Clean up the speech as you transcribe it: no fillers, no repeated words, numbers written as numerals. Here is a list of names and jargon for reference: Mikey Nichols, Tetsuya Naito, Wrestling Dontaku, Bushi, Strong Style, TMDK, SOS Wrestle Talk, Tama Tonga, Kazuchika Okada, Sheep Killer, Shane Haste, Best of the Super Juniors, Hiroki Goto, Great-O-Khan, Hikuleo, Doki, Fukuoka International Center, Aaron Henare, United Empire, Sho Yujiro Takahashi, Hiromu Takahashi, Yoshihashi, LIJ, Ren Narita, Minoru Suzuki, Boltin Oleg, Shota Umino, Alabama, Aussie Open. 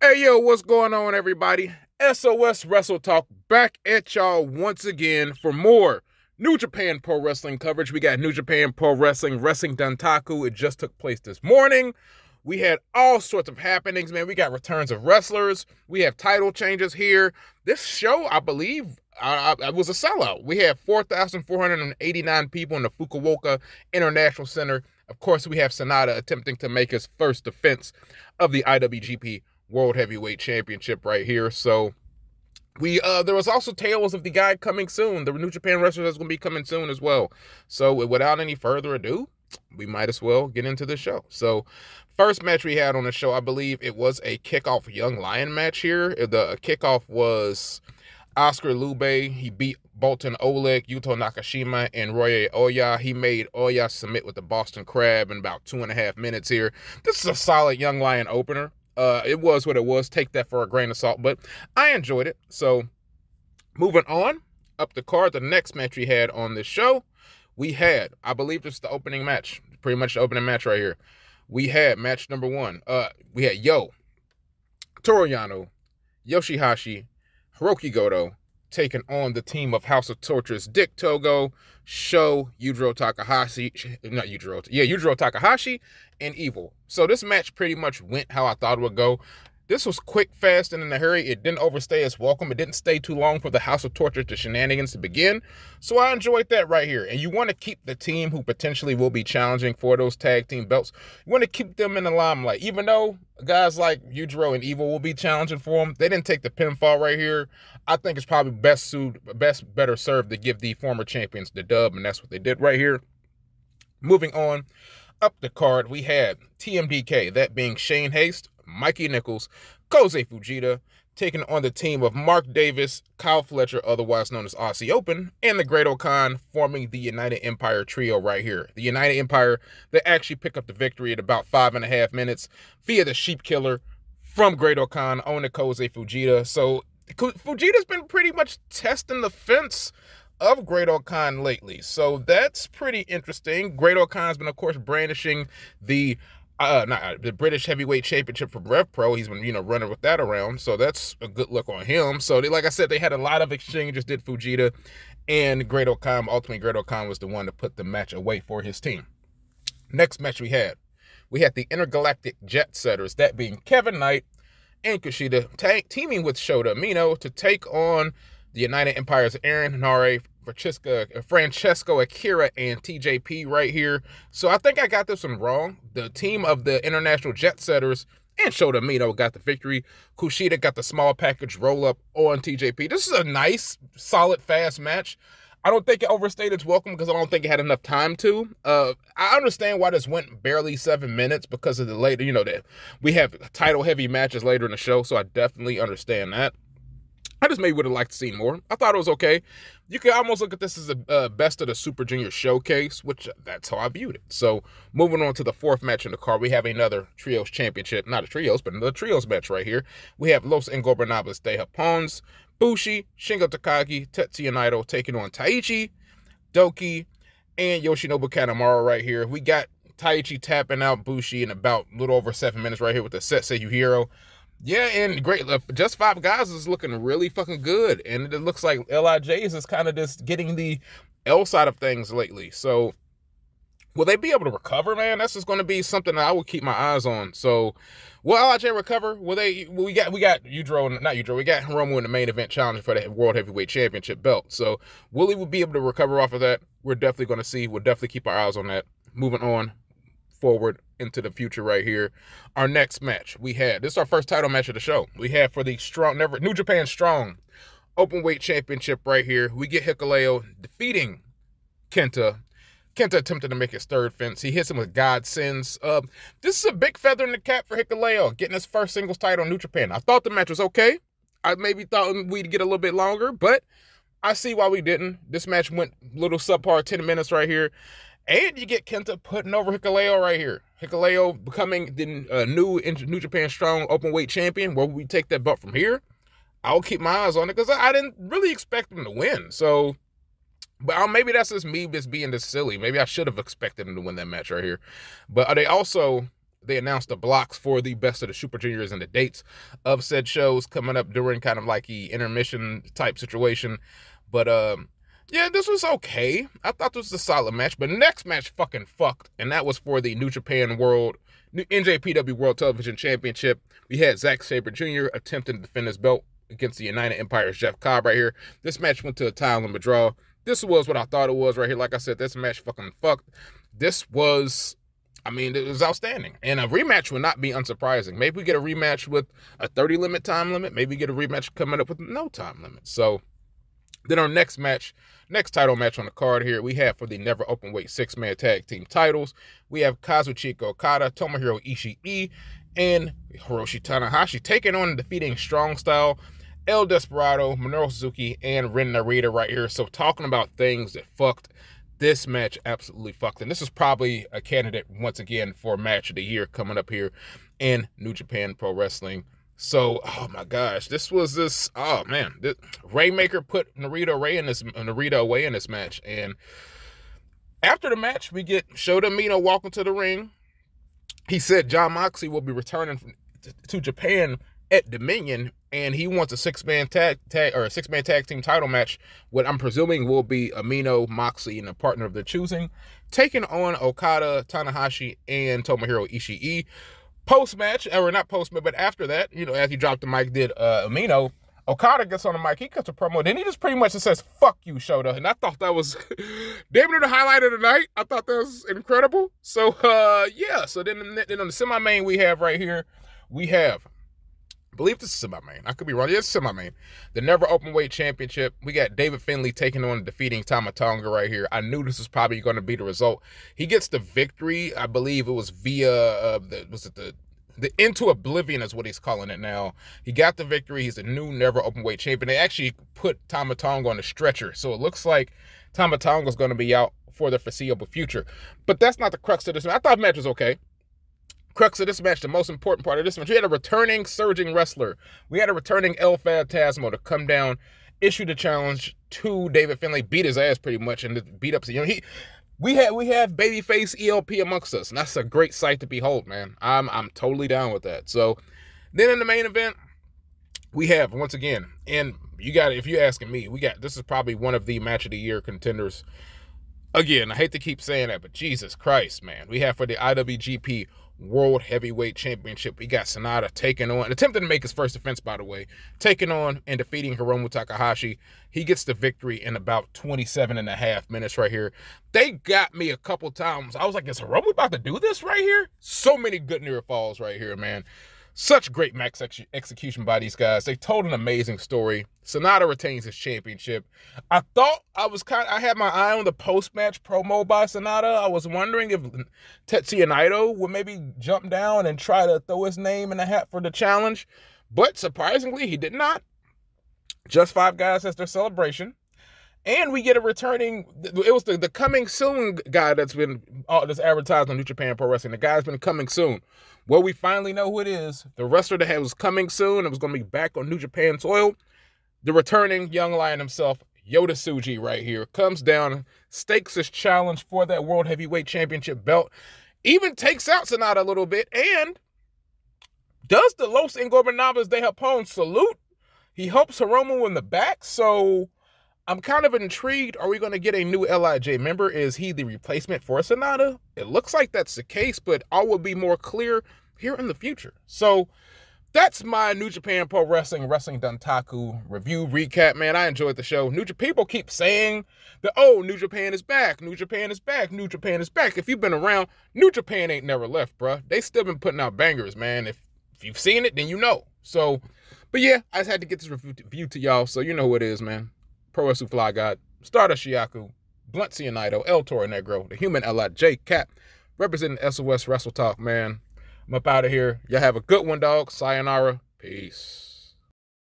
Hey yo, what's going on everybody? SOS Wrestle Talk back at y'all once again for more New Japan Pro Wrestling coverage. We got New Japan Pro Wrestling, Wrestling Dontaku. It just took place this morning. We had all sorts of happenings, man. We got returns of wrestlers. We have title changes here. This show, I believe, was a sellout. We had 4,489 people in the Fukuoka International Center. Of course, we have SANADA attempting to make his first defense of the IWGP World Heavyweight Championship right here. So we there was also tales of the guy coming soon, the New Japan wrestler that's going to be coming soon as well. So without any further ado, we might as well get into the show. So first match we had on the show, I believe it was a kickoff Young Lion match here. The kickoff was Oskar Leube. He beat Boltin Oleg, Yuto Nakashima, and Ryohei Oiwa. He made Oiwa submit with the Boston Crab in about 2.5 minutes here. This is a solid Young Lion opener. It was what it was. Take that for a grain of salt, but I enjoyed it. So moving on up the card, the next match we had on this show, we had, I believe it's the opening match, pretty much the opening match right here. We had match number one. We had Toru Yano, Yoshihashi, Hiroki Goto taking on the team of House of Tortures, Dick Togo, Sho Yujiro Takahashi, Yujiro Takahashi, and Evil. So this match pretty much went how I thought it would go. This was quick, fast, and in a hurry. It didn't overstay its welcome. It didn't stay too long for the House of Tortures to shenanigans to begin. So I enjoyed that right here. And you want to keep the team who potentially will be challenging for those tag team belts. You want to keep them in the limelight. Even though guys like Yujiro and Evil will be challenging for them, they didn't take the pinfall right here. I think it's probably better served to give the former champions the dub, and that's what they did right here. Moving on up the card, we had TMDK, that being Shane Haste, Mikey Nichols, Kosei Fujita, taking on the team of Mark Davis, Kyle Fletcher, otherwise known as Aussie Open, and the Great-O-Khan, forming the United Empire trio right here. The United Empire, they actually pick up the victory at about 5.5 minutes via the Sheep Killer from Great-O-Khan on to Kosei Fujita. So Fujita's been pretty much testing the fence of Great-O-Khan lately. So that's pretty interesting. Great-O-Khan's been, of course, brandishing the British Heavyweight Championship for Rev Pro. He's been, running with that around. So that's a good look on him. So they, like I said, they had a lot of exchanges, did Fujita and Great-O-Khan. Ultimately, Great-O-Khan was the one to put the match away for his team. Next match we had the Intergalactic Jet Setters, that being Kevin Knight and Kushida, teaming with Shota Umino to take on the United Empire's Aaron Henare, Francesco Akira, and TJP right here. So I think I got this one wrong. The team of the International Jet Setters and Shota Umino got the victory. Kushida got the small package roll-up on TJP. This is a nice, solid, fast match. I don't think it overstayed its welcome because I don't think it had enough time to. I understand why this went barely 7 minutes because of the later, that we have title-heavy matches later in the show, so I definitely understand that. I just maybe would have liked to see more. I thought it was okay. You could almost look at this as a best of the Super Junior Showcase, which that's how I viewed it. So moving on to the fourth match in the card, we have another Trios Championship. Not a Trios, but another Trios match right here. We have Los Ingobernables de Japón, Bushi, Shingo Takagi, Tetsuya Naito taking on Taichi, Doki, and Yoshinobu Kanemaru right here. We got Taichi tapping out Bushi in about a little over 7 minutes right here with the Setsei Yujiro. Yeah, and great. Just Five Guys is looking really fucking good. And it looks like LIJ is kind of just getting the L side of things lately. So will they be able to recover, man? That's just going to be something that I will keep my eyes on. So will LIJ recover? Will they? We got Hiromu in the main event challenge for the World Heavyweight Championship belt. So will he be able to recover off of that? We're definitely going to see. We'll definitely keep our eyes on that. Moving on forward into the future right here. Our next match we had, this is our first title match of the show. We had for the New Japan Strong Openweight Championship right here. We get Hikuleo defeating Kenta. Kenta attempted to make his third fence. He hits him with God Sins. This is a big feather in the cap for Hikuleo, getting his first singles title in New Japan. I thought the match was okay. I maybe thought we'd get a little bit longer, but I see why we didn't. This match went a little subpar, 10 minutes right here. And you get Kenta putting over Hikuleo right here. Hikuleo becoming the new New Japan Strong Openweight Champion. Where we take that belt from here, I'll keep my eyes on it because I didn't really expect him to win. So, but maybe that's just me just being this silly. Maybe I should have expected him to win that match right here. But they also They announced the blocks for the Best of the Super Juniors and the dates of said shows coming up during kind of like the intermission type situation. But yeah, this was okay. I thought this was a solid match, but next match fucking fucked, and that was for the New Japan World, NJPW World Television Championship. We had Zack Sabre Jr. attempting to defend his belt against the United Empire's Jeff Cobb right here. This match went to a time limit draw. This was what I thought it was right here. Like I said, this match fucking fucked. This was... I mean, it was outstanding. And a rematch would not be unsurprising. Maybe we get a rematch with a 30-limit time limit. Maybe we get a rematch coming up with no time limit. So then our next match, next title match on the card here, we have for the Never Openweight 6-man tag team titles, we have Kazuchika Okada, Tomohiro Ishii, and Hiroshi Tanahashi taking on and defeating Strong Style, El Desperado, Minoru Suzuki, and Ren Narita right here. So talking about things that fucked, this match absolutely fucked. And this is probably a candidate, once again, for match of the year coming up here in New Japan Pro Wrestling. So, oh my gosh, this was this, oh man, this, Rainmaker put Narita away in this match. And after the match, we get Shota Umino walking to the ring. He said Jon Moxley will be returning to Japan at Dominion, and he wants a six-man tag team title match. What I'm presuming will be Umino, Moxley, and a partner of their choosing, taking on Okada, Tanahashi, and Tomohiro Ishii. Post-match, or not post-match, but after that, you know, as he dropped the mic, did Umino, Okada gets on the mic, he cuts a promo, then he just pretty much just says, fuck you, Shota. And I thought that was damn near the highlight of the night. I thought that was incredible. So, yeah. So then on the semi-main we have right here, we have... I believe this is semi-main. I could be wrong. Yeah, it's semi-main. The Never Openweight Championship. We got David Finlay taking on and defeating Tama Tonga right here. I knew this was probably going to be the result. He gets the victory. I believe it was via the Into Oblivion is what he's calling it now. He got the victory. He's the new Never Openweight Champion. They actually put Tama Tonga on a stretcher, so it looks like Tama Tonga is going to be out for the foreseeable future. But that's not the crux of this. I thought the match was okay. Crux of this match, the most important part of this match, we had a returning surging wrestler. We had a returning El Phantasmo to come down, issue the challenge to David Finlay, beat his ass pretty much, and beat up. You know, we have babyface ELP amongst us, and that's a great sight to behold, man. I'm totally down with that. So then in the main event, we have once again, and you got if you're asking me, we got this is probably one of the match of the year contenders. Again, I hate to keep saying that, but Jesus Christ, man, we have for the IWGP World Heavyweight Championship, we got SANADA taking on, attempting to make his first defense, by the way, taking on and defeating Hiromu Takahashi. He gets the victory in about 27.5 minutes right here. They got me a couple times. I was like, is Hiromu about to do this right here? So many good near falls right here, man. Such great max execution by these guys. They told an amazing story. SANADA retains his championship. I thought I had my eye on the post-match promo by SANADA. I was wondering if Tetsuya Naito would maybe jump down and try to throw his name in the hat for the challenge. But surprisingly, he did not. Just five guys has their celebration. And we get a returning, it was the coming soon guy that's advertised on New Japan Pro Wrestling. The guy's been coming soon. Well, we finally know who it is. The wrestler that was coming soon, it was going to be back on New Japan soil. The returning young lion himself, Yota Tsuji right here, comes down, stakes his challenge for that World Heavyweight Championship belt, even takes out SANADA a little bit, and does the Los Ingobernables de Japón salute. He helps Hiromu in the back, so... I'm kind of intrigued. Are we going to get a new LIJ member? Is he the replacement for SANADA? It looks like that's the case, but all will be more clear here in the future. So that's my New Japan Pro Wrestling, Wrestling Dontaku review recap, man. I enjoyed the show. People keep saying that, oh, New Japan is back. New Japan is back. New Japan is back. If you've been around, New Japan ain't never left, bruh. They still been putting out bangers, man. If you've seen it, then you know. So, but yeah, I just had to get this review to y'all, so you know who it is, man. Pro Wrestling Fly God, Stardom Shiyaku, Blunt Cianido, El Toro Negro, the Human LIJ Cat, representing SOS Wrestle Talk, man. I'm up out of here. Y'all have a good one, dog. Sayonara. Peace.